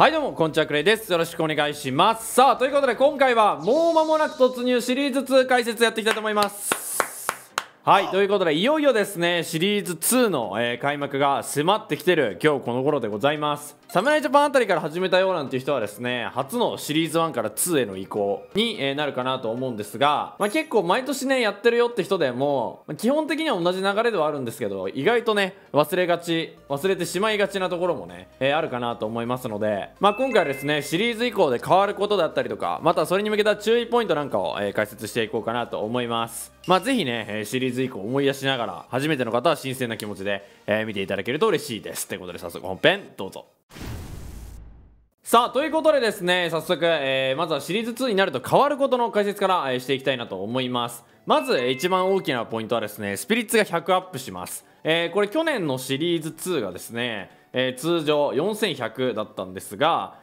はいどうもこんにちは、クレイです。よろしくお願いします。さあということで今回はもう間もなく突入シリーズ2解説やっていきたいと思います。はいということでいよいよですねシリーズ2の、開幕が迫ってきてる今日この頃でございます。侍ジャパンあたりから始めたようなんていう人はですね初のシリーズ1から2への移行に、なるかなと思うんですが、結構毎年ねやってるよって人でも、基本的には同じ流れではあるんですけど意外とね忘れてしまいがちなところもね、あるかなと思いますので、今回はですねシリーズ以降で変わることだったりとかまたそれに向けた注意ポイントなんかを、解説していこうかなと思います。ぜひねシリーズ以降思い出しながら初めての方は新鮮な気持ちで、見ていただけると嬉しいですということで早速本編どうぞ。さあということでですね早速、まずはシリーズ2になると変わることの解説から、していきたいなと思います。まず一番大きなポイントはですねスピリッツが100アップします。これ去年のシリーズ2がですね、通常4100だったんですが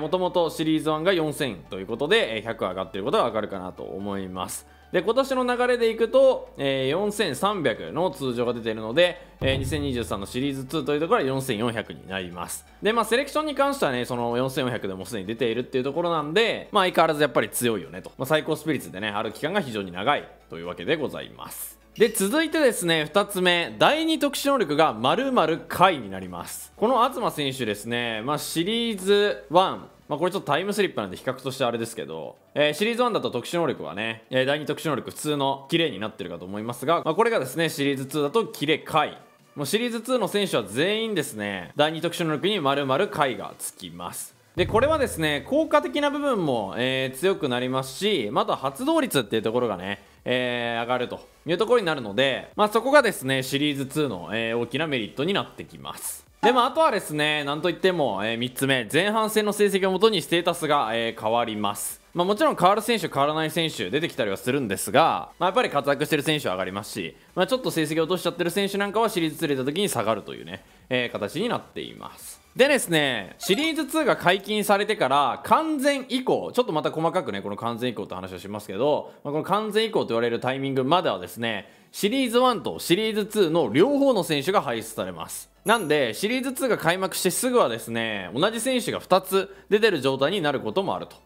もともとシリーズ1が4000ということで100上がっていることがわかるかなと思います。で今年の流れでいくと、4300の通常が出ているので、2023のシリーズ2というところは4400になります。でセレクションに関してはねその4400でもすでに出ているっていうところなんで、相変わらずやっぱり強いよねと、最高スピリッツでねある期間が非常に長いというわけでございます。で続いてですね2つ目第2特殊能力が○○回になります。この東選手ですね、シリーズ1これちょっとタイムスリップなんで比較としてあれですけど、シリーズ1だと特殊能力はね、第2特殊能力普通のキレになってるかと思いますが、これがですねシリーズ2だとキレ回、もうシリーズ2の選手は全員ですね第2特殊能力に○○回がつきます。でこれはですね効果的な部分も、強くなりますしまた発動率っていうところがね、上がるというところになるので、そこがですねシリーズ2の、大きなメリットになってきます。であとはですねなんといっても、3つ目前半戦の成績をもとにステータスが、変わります。もちろん変わる選手変わらない選手出てきたりはするんですが、やっぱり活躍してる選手は上がりますし、ちょっと成績を落としちゃってる選手なんかはシリーズ2出た時に下がるというね、形になっています。でですねシリーズ2が解禁されてから完全移行、ちょっとまた細かくねこの完全移行って話をしますけど、この完全移行と言われるタイミングまではですねシリーズ1とシリーズ2の両方の選手が輩出されます。なんでシリーズ2が開幕してすぐはですね同じ選手が2つ出てる状態になることもあると。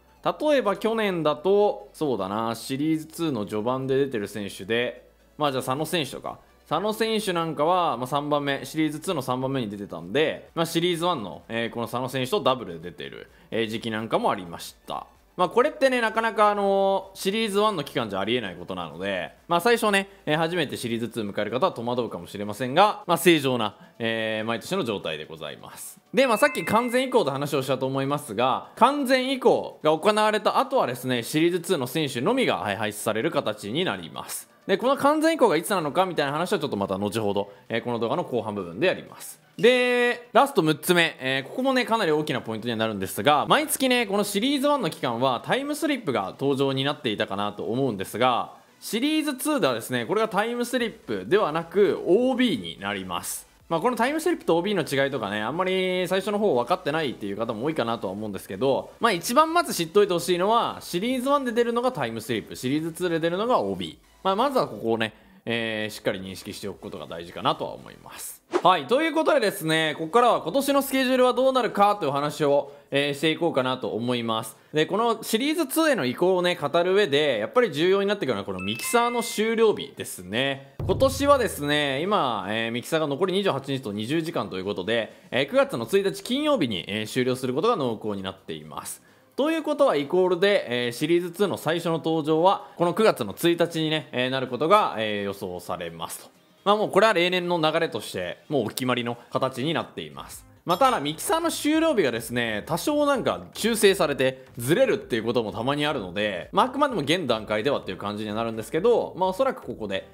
例えば去年だとそうだなシリーズ2の序盤で出てる選手でじゃあ佐野選手とか佐野選手なんかは、3番目シリーズ2の3番目に出てたんで、シリーズ1の、この佐野選手とダブルで出ている、時期なんかもありました。これってねなかなかシリーズ1の期間じゃありえないことなので、最初ね、初めてシリーズ2迎える方は戸惑うかもしれませんが、正常な、毎年の状態でございます。で、さっき完全移行と話をしたと思いますが完全移行が行われた後はですねシリーズ2の選手のみが輩出される形になります。でこの完全移行がいつなのかみたいな話はちょっとまた後ほど、この動画の後半部分でやります。でラスト6つ目、ここもねかなり大きなポイントにはなるんですが毎月ねこのシリーズ1の期間はタイムスリップが登場になっていたかなと思うんですがシリーズ2ではですねこれがタイムスリップではなく OB になります。このタイムスリップと OB の違いとかねあんまり最初の方分かってないっていう方も多いかなとは思うんですけど、一番まず知っといてほしいのはシリーズ1で出るのがタイムスリップシリーズ2で出るのが OB、まずはここをね、しっかり認識しておくことが大事かなとは思います。はいということでですねここからは今年のスケジュールはどうなるかというお話を、していこうかなと思います。でこのシリーズ2への移行をね語る上でやっぱり重要になってくるのはこのミキサーの終了日ですね。今年はですね今、ミキサーが残り28日と20時間ということで、9月の1日金曜日に、終了することが濃厚になっています。ということはイコールで、シリーズ2の最初の登場はこの9月の1日に、ねなることが、予想されますと。もうこれは例年の流れとしてもうお決まりの形になっています。ただミキサーの終了日がですね多少なんか修正されてずれるっていうこともたまにあるので、あくまでも現段階ではっていう感じになるんですけど、おそらくここで、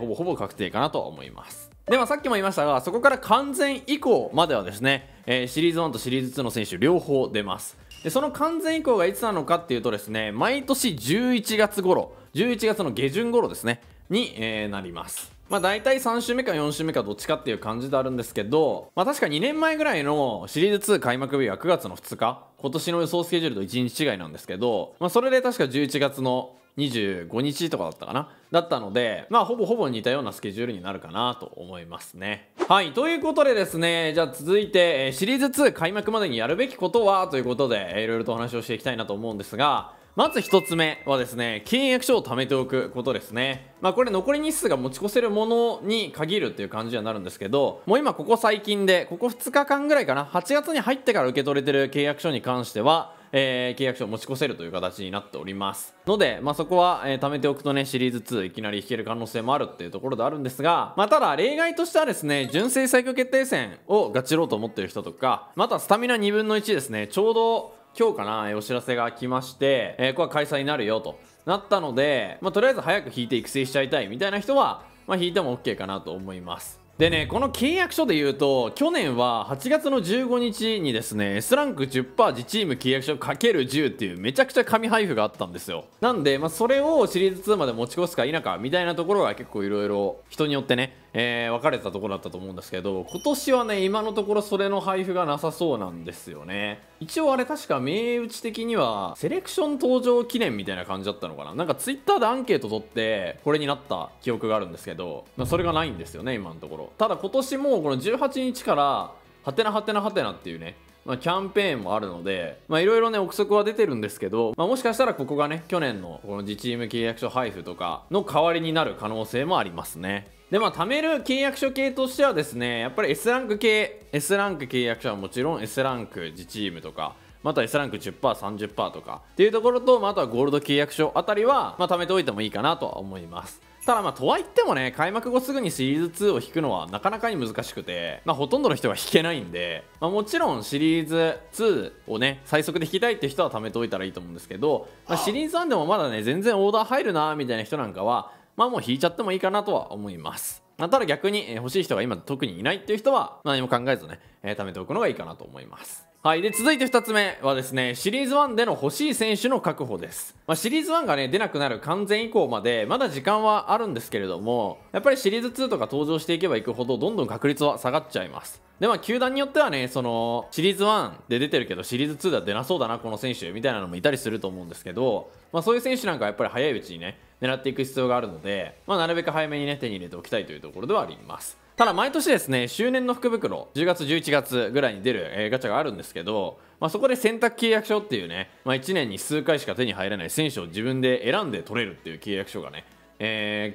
ほぼほぼ確定かなとは思います。でさっきも言いましたがそこから完全移行まではですね、シリーズ1とシリーズ2の選手両方出ます。でその完全移行がいつなのかっていうとですね毎年11月頃11月の下旬頃ですねに、なります。大体3週目か4週目かどっちかっていう感じであるんですけど、確か2年前ぐらいのシリーズ2開幕日は9月の2日今年の予想スケジュールと1日違いなんですけど、それで確か11月の25日とかだったかなだったので、まあほぼほぼ似たようなスケジュールになるかなと思いますね。はい、ということでですね、じゃあ続いてシリーズ2開幕までにやるべきことはということでいろいろとお話をしていきたいなと思うんですが、まず1つ目はですね、契約書を貯めておくことですね。まあこれ残り日数が持ち越せるものに限るっていう感じにはなるんですけど、もう今ここ最近でここ2日間ぐらいかな、8月に入ってから受け取れてる契約書に関しては契約書を持ち越せるという形になっておりますので、まあ、そこは、貯めておくとね、シリーズ2いきなり引ける可能性もあるっていうところであるんですが、まあ、ただ例外としてはですね、純正最強決定戦をガチろうと思ってる人とか、またスタミナ2分の1ですね、ちょうど今日かな、お知らせが来まして、ここは開催になるよとなったので、まあ、とりあえず早く引いて育成しちゃいたいみたいな人は、まあ、引いても OK かなと思います。でね、この契約書で言うと、去年は8月の15日にですね、S ランク 10% 自チーム契約書 ×10 っていうめちゃくちゃ紙配布があったんですよ。なんで、まあ、それをシリーズ2まで持ち越すか否かみたいなところが結構いろいろ人によってね、分かれてたところだったと思うんですけど、今年はね、今のところそれの配布がなさそうなんですよね。一応あれ確か銘打ち的にはセレクション登場記念みたいな感じだったのかな、なんか Twitter でアンケート取ってこれになった記憶があるんですけど、まあ、それがないんですよね今のところ。ただ今年もこの18日からハテナハテナハテナっていうね、まあ、キャンペーンもあるので、まあいろいろね憶測は出てるんですけど、まあ、もしかしたらここがね、去年のこの自チーム契約書配布とかの代わりになる可能性もありますね。で、まあ、貯める契約書系としてはですね、やっぱり S ランク系、S ランク契約書はもちろん S ランク自チームとか、また S ランク 10%、30% とかっていうところと、まあ、あとはゴールド契約書あたりは、まあ、貯めておいてもいいかなとは思います。ただまあとはいってもね、開幕後すぐにシリーズ2を引くのはなかなかに難しくて、まあほとんどの人が引けないんで、まあもちろんシリーズ2をね、最速で引きたいって人は貯めておいたらいいと思うんですけど、まあ、シリーズ1でもまだね、全然オーダー入るなーみたいな人なんかは、まあもう引いちゃってもいいかなとは思います。まあ、ただ逆に欲しい人が今特にいないっていう人は何も考えずね、貯めておくのがいいかなと思います。はい。で、続いて2つ目はですね、シリーズ1での欲しい選手の確保です。まあ、シリーズ1がね、出なくなる完全以降まで、まだ時間はあるんですけれども、やっぱりシリーズ2とか登場していけばいくほど、どんどん確率は下がっちゃいます。で、まあ、球団によってはね、その、シリーズ1で出てるけど、シリーズ2では出なそうだな、この選手、みたいなのもいたりすると思うんですけど、まあ、そういう選手なんかはやっぱり早いうちにね、狙っていく必要があるので、まあ、なるべく早めにね、手に入れておきたいというところではあります。ただ毎年ですね、周年の福袋、10月11月ぐらいに出る、ガチャがあるんですけど、まあ、そこで選択契約書っていうね、まあ、1年に数回しか手に入らない選手を自分で選んで取れるっていう契約書がね、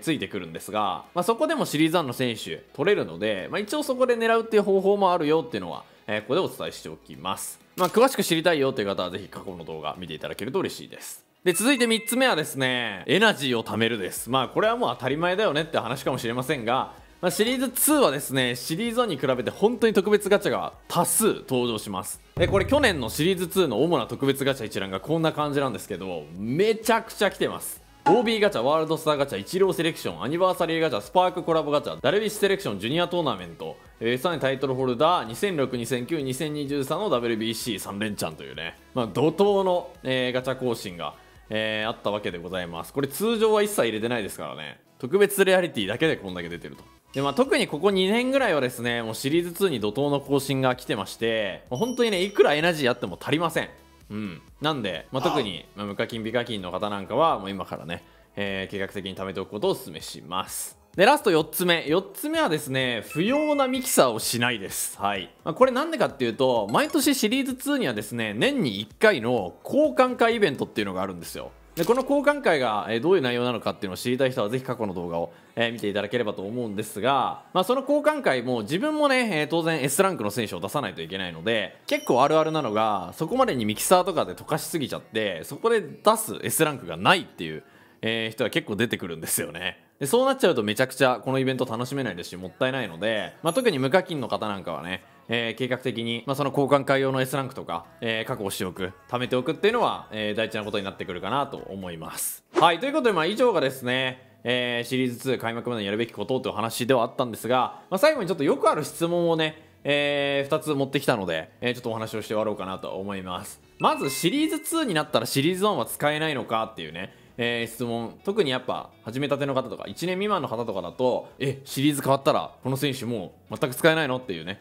ついてくるんですが、まあ、そこでもシリーズ1の選手取れるので、まあ、一応そこで狙うっていう方法もあるよっていうのは、ここでお伝えしておきます。まあ、詳しく知りたいよという方はぜひ過去の動画見ていただけると嬉しいです。で、続いて3つ目はですね、エナジーを貯めるです。まあこれはもう当たり前だよねって話かもしれませんが、まあ、シリーズ2はですね、シリーズ1に比べて本当に特別ガチャが多数登場します。で、これ去年のシリーズ2の主な特別ガチャ一覧がこんな感じなんですけど、めちゃくちゃ来てます。OB ガチャ、ワールドスターガチャ、イチローセレクション、アニバーサリーガチャ、スパークコラボガチャ、ダルビッシュセレクション、ジュニアトーナメント、さらにタイトルホルダー、2006、2009、2023の WBC3 連チャンというね、まあ、怒涛の、ガチャ更新が、あったわけでございます。これ通常は一切入れてないですからね、特別レアリティだけでこんだけ出てると。で、まあ、特にここ2年ぐらいはですね、もうシリーズ2に怒涛の更新が来てまして、本当にね、いくらエナジーあっても足りません。うん、なんで、まあ、特に、まあ、無課金美課金の方なんかはもう今からね、計画的に貯めておくことをお勧めします。で、ラスト4つ目はですね、不要なミキサーをしないです。はい、まあ、これなんでかっていうと、毎年シリーズ2にはですね、年に1回の交換会イベントっていうのがあるんですよ。で、この交換会がどういう内容なのかっていうのを知りたい人はぜひ過去の動画を見ていただければと思うんですが、まあ、その交換会も自分もね、当然 S ランクの選手を出さないといけないので、結構あるあるなのが、そこまでにミキサーとかで溶かしすぎちゃって、そこで出す S ランクがないっていう人が結構出てくるんですよね。で、そうなっちゃうとめちゃくちゃこのイベント楽しめないですし、もったいないので、まあ、特に無課金の方なんかはね、計画的に、まあ、その交換会用の S ランクとか、確保しておく、貯めておくっていうのは、大事なことになってくるかなと思います。はい、ということで、まあ、以上がですね、シリーズ2開幕までにやるべきことという話ではあったんですが、まあ、最後にちょっとよくある質問をね、2つ持ってきたので、ちょっとお話をして終わろうかなと思います。まず、シリーズ2になったらシリーズ1は使えないのかっていうね、質問、特にやっぱ始めたての方とか1年未満の方とかだと、シリーズ変わったらこの選手もう全く使えないのっていうね、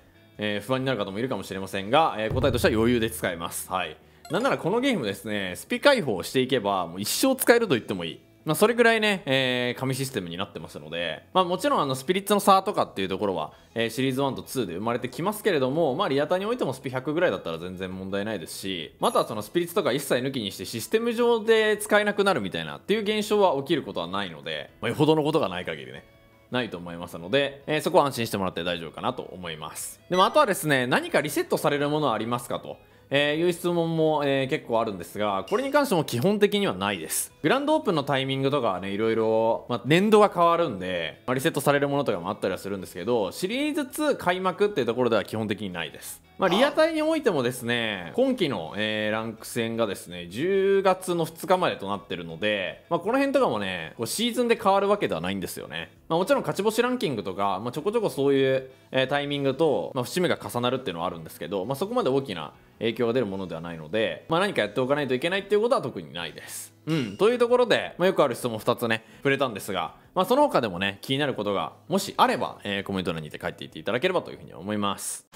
不安になる方もいるかもしれませんが、答えとしては余裕で使えます。はい、なんならこのゲームですね、スピ解放していけばもう一生使えると言ってもいいまあそれぐらいね、紙システムになってますので、まあ、もちろんスピリッツの差とかっていうところは、シリーズ1と2で生まれてきますけれども、まあ、リアタイにおいてもスピ100ぐらいだったら全然問題ないですし、またそのスピリッツとか一切抜きにしてシステム上で使えなくなるみたいなっていう現象は起きることはないので、まあ、よほどのことがない限りね。ないと思いますので、そこは安心してもらって大丈夫かなと思います。でもあとはですね、何かリセットされるものはありますかと、いう質問も、結構あるんですが、これに関しても基本的にはないです。グランドオープンのタイミングとかはね、いろいろ、まあ、年度が変わるんで、まあ、リセットされるものとかもあったりはするんですけど、シリーズ2開幕っていうところでは基本的にないです。まあ、リアタイにおいてもですね、今期の、ランク戦がですね、10月の2日までとなってるので、まあ、この辺とかもね、こうシーズンで変わるわけではないんですよね。まあ、もちろん勝ち星ランキングとか、まあ、ちょこちょこそういう、タイミングと、まあ、節目が重なるっていうのはあるんですけど、まあ、そこまで大きな影響が出るものではないので、まあ、何かやっておかないといけないっていうことは特にないです。うん、というところで、まあ、よくある質問2つね触れたんですが、まあ、その他でもね気になることがもしあれば、コメント欄にて書いていっていただければというふうに思います。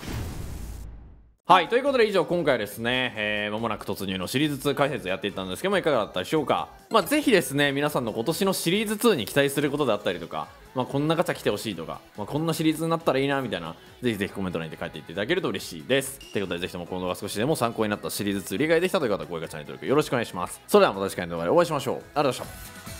はい、ということで以上今回はですね、まもなく突入のシリーズ2解説やっていったんですけどもいかがだったでしょうか。まあ、ぜひですね皆さんの今年のシリーズ2に期待することであったりとか、まあ、こんなガチャ来てほしいとか、まあ、こんなシリーズになったらいいなみたいなぜひぜひコメント欄に書いていっていただけると嬉しいです。ということでぜひともこの動画少しでも参考になったシリーズ2理解できたという方は高評価チャンネル登録よろしくお願いします。それではまた次回の動画でお会いしましょう。ありがとうございました。